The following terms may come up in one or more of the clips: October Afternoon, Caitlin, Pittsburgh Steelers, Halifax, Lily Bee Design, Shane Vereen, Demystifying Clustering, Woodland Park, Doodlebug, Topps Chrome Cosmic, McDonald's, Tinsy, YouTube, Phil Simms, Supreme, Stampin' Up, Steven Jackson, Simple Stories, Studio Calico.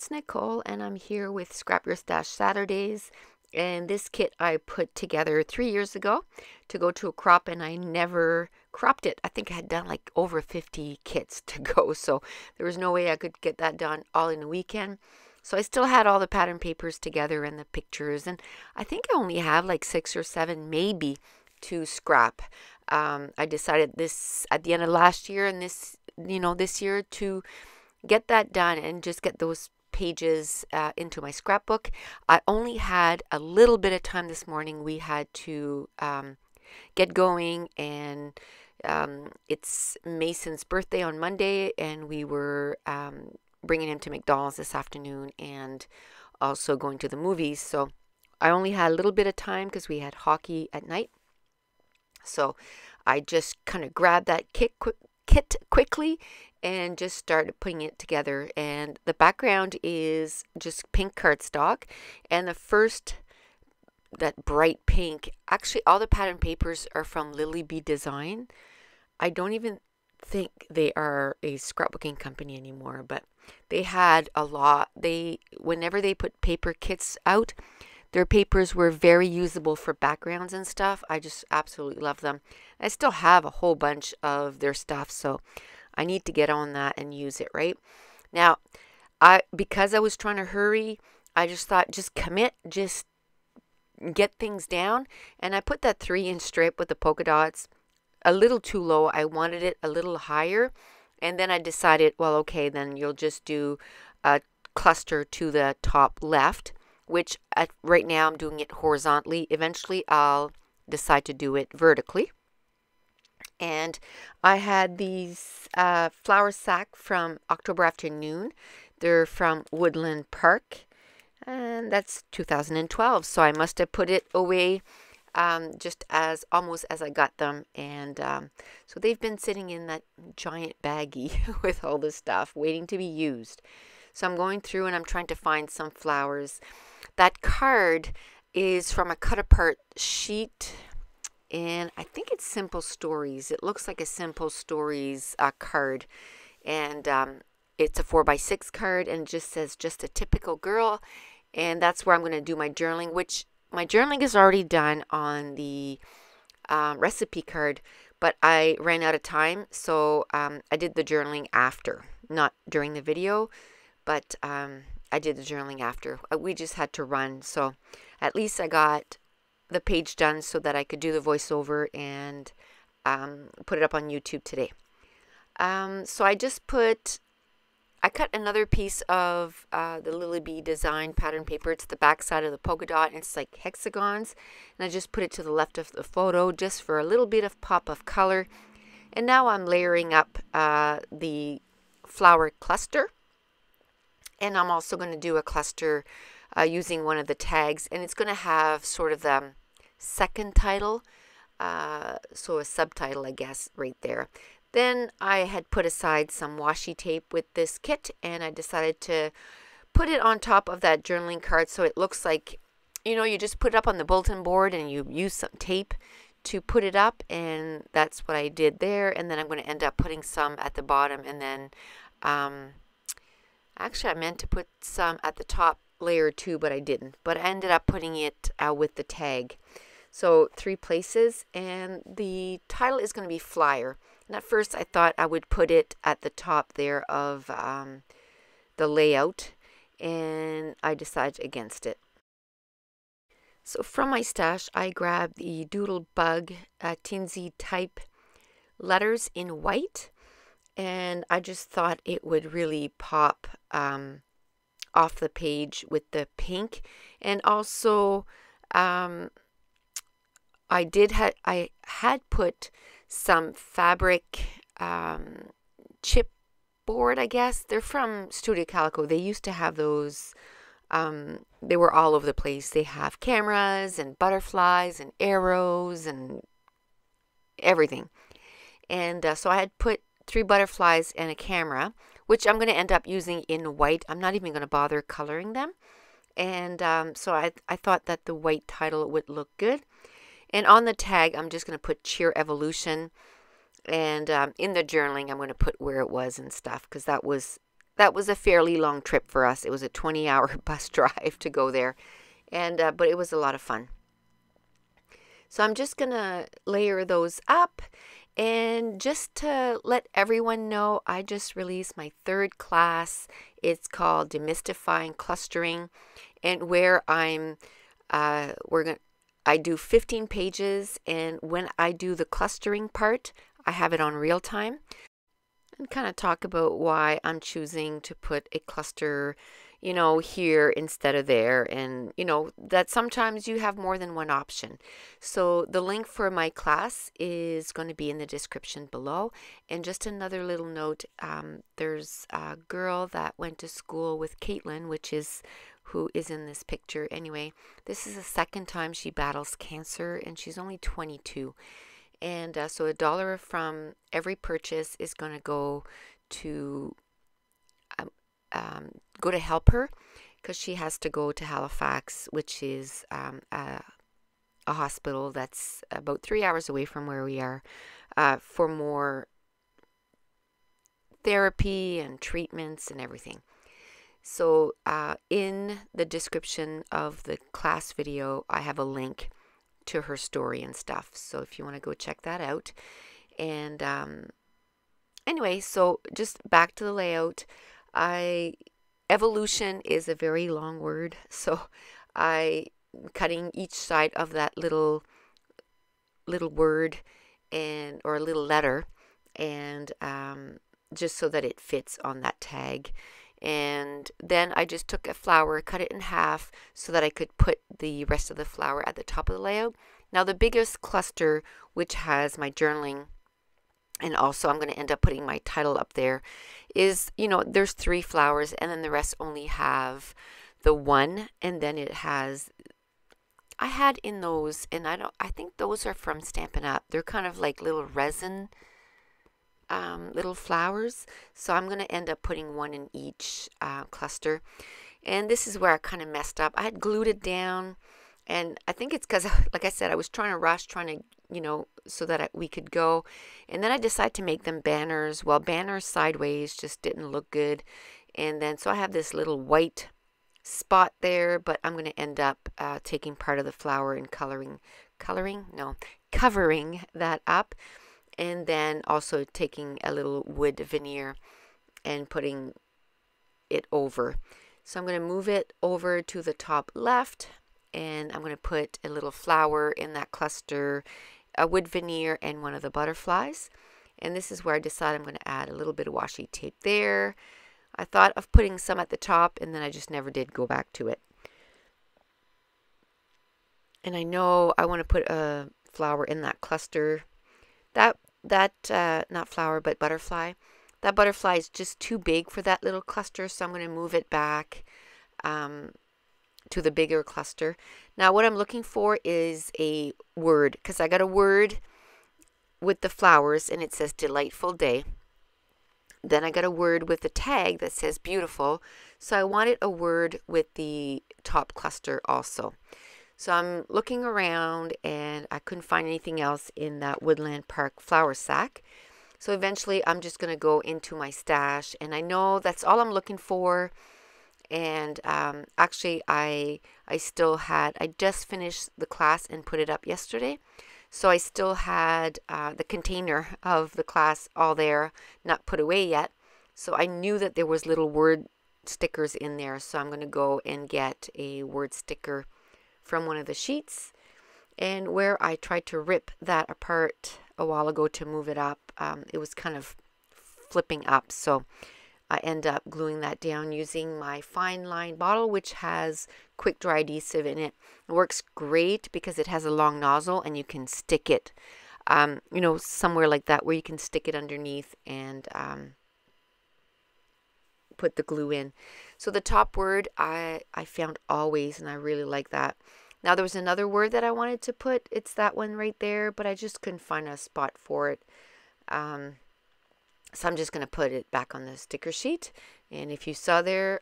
it's Nicole, and I'm here with Scrap Your Stash Saturdays. And this kit I put together 3 years ago to go to a crop, and I never cropped it. I think I had done like over 50 kits to go, so there was no way I could get that done all in a weekend. So I still had all the pattern papers together and the pictures, and I think I only have like 6 or 7 maybe to scrap. I decided this at the end of last year and this, you know, this year to get that done and just get those pages into my scrapbook. I only had a little bit of time this morning. We had to get going, and it's Mason's birthday on Monday, and we were bringing him to McDonald's this afternoon and also going to the movies. So I only had a little bit of time because we had hockey at night. So I just kind of grabbed that kit quickly and just started putting it together. And the background is just pink cardstock, and the first, that bright pink, actually all the pattern papers are from Lily Bee Design. I don't even think they are a scrapbooking company anymore, but they had a lot. They, whenever they put paper kits out, their papers were very usable for backgrounds and stuff. I just absolutely love them. I still have a whole bunch of their stuff, so I need to get on that and use it, right? Now, because I was trying to hurry, I just thought, just commit, just get things down. And I put that 3-inch strip with the polka dots a little too low. I wanted it a little higher. And then I decided, well, okay, then you'll just do a cluster to the top left, which right now I'm doing it horizontally. Eventually I'll decide to do it vertically. And I had these flower sack from October Afternoon. They're from Woodland Park, and that's 2012. So I must have put it away just as almost as I got them. And so they've been sitting in that giant baggie with all this stuff waiting to be used. So I'm going through and I'm trying to find some flowers. That card is from a cut apart sheet, and I think it's Simple Stories. It looks like a Simple Stories card, and it's a 4x6 card, and it just says just a typical girl. And that's where I'm going to do my journaling, which my journaling is already done on the recipe card, but I ran out of time, so I did the journaling after, not during the video, but I did the journaling after. We just had to run, so at least I got the page done so that I could do the voiceover and put it up on YouTube today. So I just cut another piece of the Lily Bee Design pattern paper. It's the back side of the polka dot, and it's like hexagons, and I just put it to the left of the photo just for a little bit of pop of color. And now I'm layering up the flower cluster, and I'm also going to do a cluster using one of the tags, and it's going to have sort of the second title, so a subtitle, I guess, right there. Then I had put aside some washi tape with this kit, and I decided to put it on top of that journaling card, so it looks like, you know, you just put it up on the bulletin board and you use some tape to put it up, and that's what I did there. And then I'm going to end up putting some at the bottom, and then actually I meant to put some at the top layer 2, but I didn't, but I ended up putting it with the tag. So 3 places, and the title is going to be Flyer. And at first I thought I would put it at the top there of the layout, and I decided against it. So from my stash I grabbed the Doodlebug Tinsy type letters in white, and I just thought it would really pop off the page with the pink. And also I had put some fabric chipboard, I guess. They're from Studio Calico. They used to have those. They were all over the place. They have cameras and butterflies and arrows and everything. And so I had put 3 butterflies and a camera, which I'm going to end up using in white. I'm not even going to bother coloring them. And so I thought that the white title would look good. And on the tag, I'm just going to put Cheer Evolution. And in the journaling, I'm going to put where it was and stuff, because that was a fairly long trip for us. It was a 20-hour bus drive to go there, and but it was a lot of fun. So I'm just going to layer those up. And just to let everyone know, I just released my third class. It's called Demystifying Clustering, and where I'm I do 15 pages, and when I do the clustering part, I have it on real time and kind of talk about why I'm choosing to put a cluster, you know, here instead of there, and you know that sometimes you have more than one option. So the link for my class is going to be in the description below. And just another little note, there's a girl that went to school with Caitlin, which is who is in this picture. Anyway, this is the second time she battles cancer, and she's only 22, and so $1 from every purchase is going to go to help her, because she has to go to Halifax, which is a hospital that's about 3 hours away from where we are, for more therapy and treatments and everything. So in the description of the class video, I have a link to her story and stuff, so if you want to go check that out. And anyway, so just back to the layout. Evolution is a very long word, so I'm cutting each side of that little word and or a little letter, and just so that it fits on that tag. And then I just took a flower, cut it in half so that I could put the rest of the flower at the top of the layout. Now the biggest cluster, which has my journaling, and also I'm going to end up putting my title up there, is, you know, there's 3 flowers, and then the rest only have the one, and then it has, I had in those, and I think those are from Stampin' Up. They're kind of like little resin little flowers, so I'm going to end up putting one in each cluster. And this is where I kind of messed up. I had glued it down, and I think it's because, like I said, I was trying to rush, you know, so that we could go. And then I decided to make them banners. Well, banners sideways just didn't look good. And then, so I have this little white spot there, but I'm going to end up taking part of the flower and covering that up. And then also taking a little wood veneer and putting it over. So I'm going to move it over to the top left, and I'm going to put a little flower in that cluster, a wood veneer, and one of the butterflies. And this is where I decide I'm going to add a little bit of washi tape there. I thought of putting some at the top, and then I just never did go back to it. And I know I want to put a flower in that cluster. Not flower, but butterfly. That butterfly is just too big for that little cluster, so I'm going to move it back to the bigger cluster. Now what I'm looking for is a word, because I got a word with the flowers and it says delightful day. Then I got a word with the tag that says beautiful, so I wanted a word with the top cluster also. So I'm looking around, and I couldn't find anything else in that Woodland Park flower sack. So eventually I'm just going to go into my stash, and I know that's all I'm looking for. And actually, I still had, I just finished the class and put it up yesterday, so I still had the container of the class all there, not put away yet. So I knew that there was little word stickers in there, so I'm going to go and get a word sticker from one of the sheets. And where I tried to rip that apart a while ago to move it up, it was kind of flipping up, so I end up gluing that down using my fine line bottle, which has quick dry adhesive in it. It works great because it has a long nozzle, and you can stick it, you know, somewhere like that where you can stick it underneath and put the glue in. So the top word I found always, and I really like that. Now there was another word that I wanted to put. It's that one right there, but I just couldn't find a spot for it. So I'm just going to put it back on the sticker sheet. And if you saw there,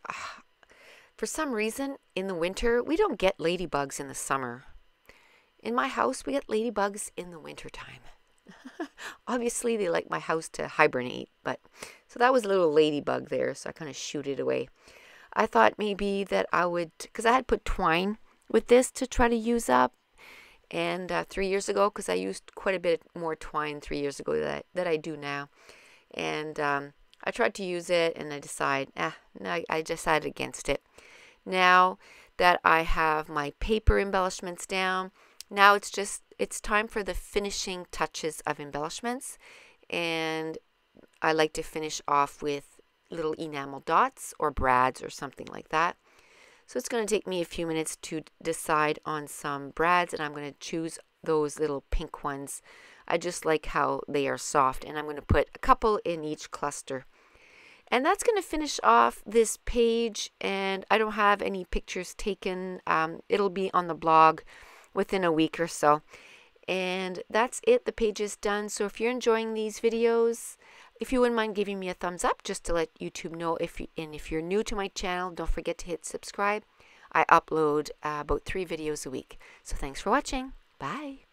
for some reason in the winter, we don't get ladybugs in the summer. In my house, we get ladybugs in the winter time. Obviously, they like my house to hibernate, but so that was a little ladybug there, so I kind of shooed it away. I thought maybe that I would, because I had put twine with this to try to use up, and 3 years ago, because I used quite a bit more twine 3 years ago that I do now, and I tried to use it, and I decided against it. Now that I have my paper embellishments down, now it's time for the finishing touches of embellishments, and I like to finish off with little enamel dots or brads or something like that. So it's going to take me a few minutes to decide on some brads, and I'm going to choose those little pink ones. I just like how they are soft, and I'm going to put a couple in each cluster. And that's going to finish off this page, and I don't have any pictures taken. It'll be on the blog within a week or so. And that's it. The page is done. So if you're enjoying these videos, if you wouldn't mind giving me a thumbs up just to let YouTube know, and if you're new to my channel, don't forget to hit subscribe. I upload about 3 videos a week. So thanks for watching. Bye.